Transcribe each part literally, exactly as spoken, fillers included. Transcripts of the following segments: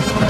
Thank you.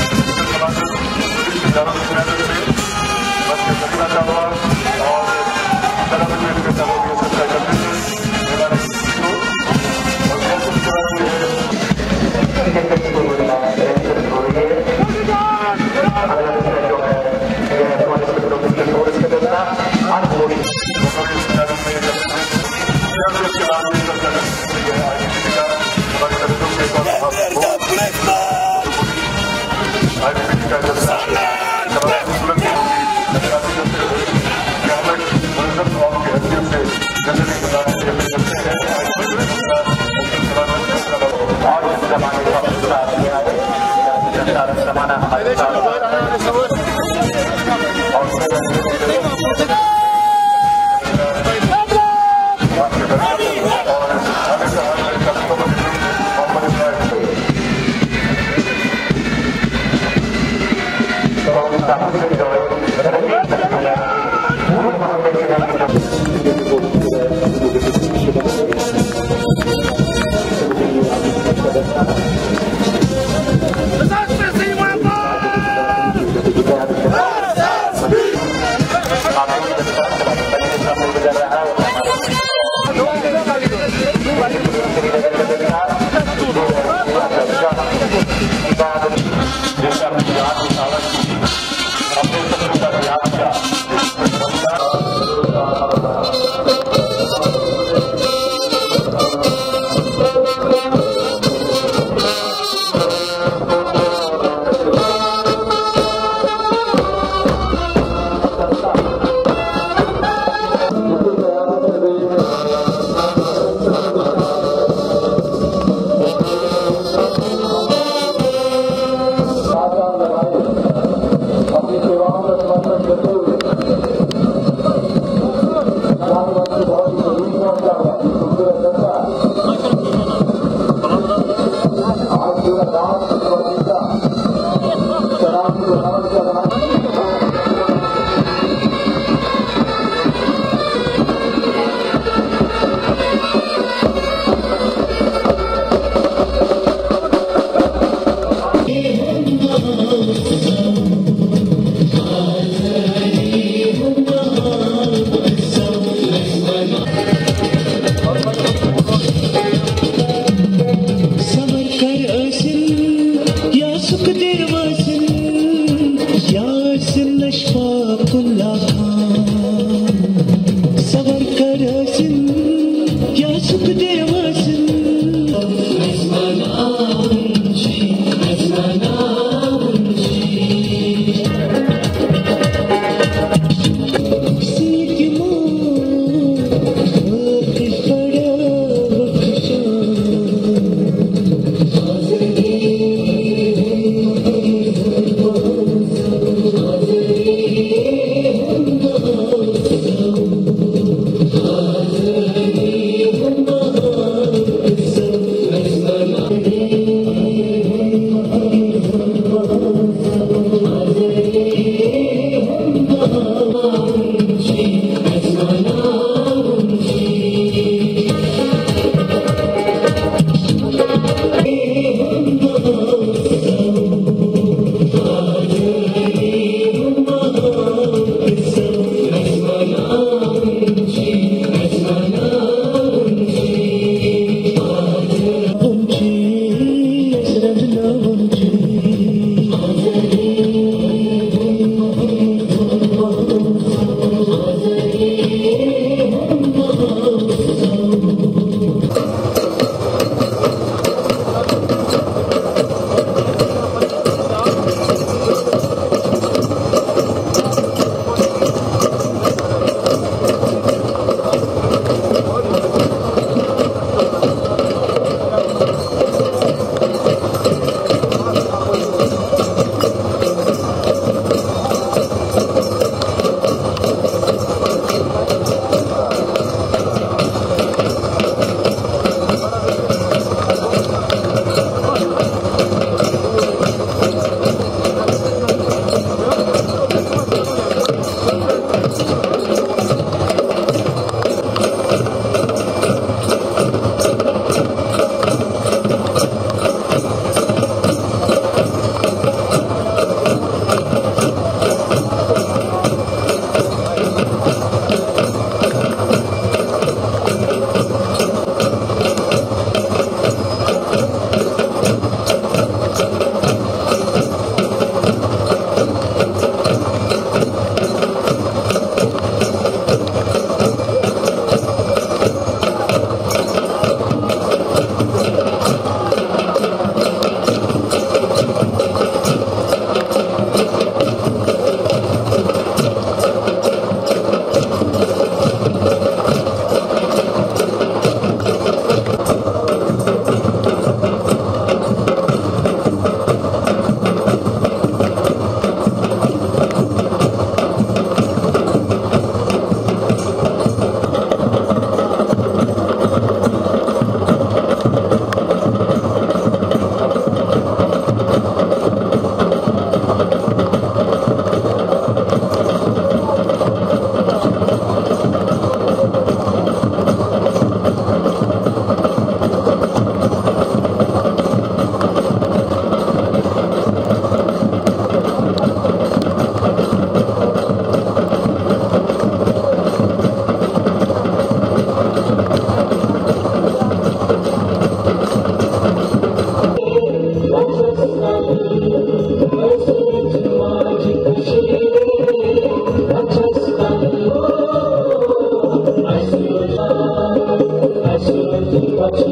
What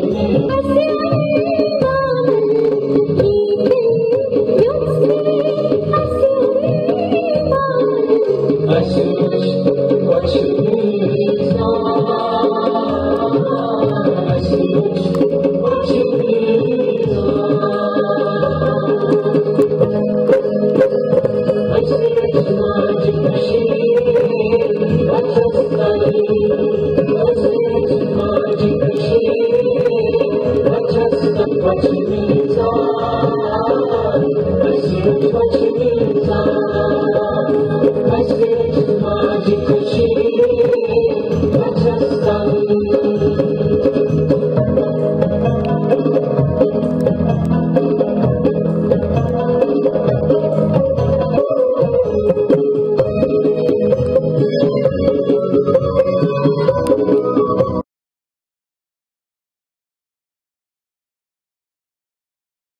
you mean, what you mean,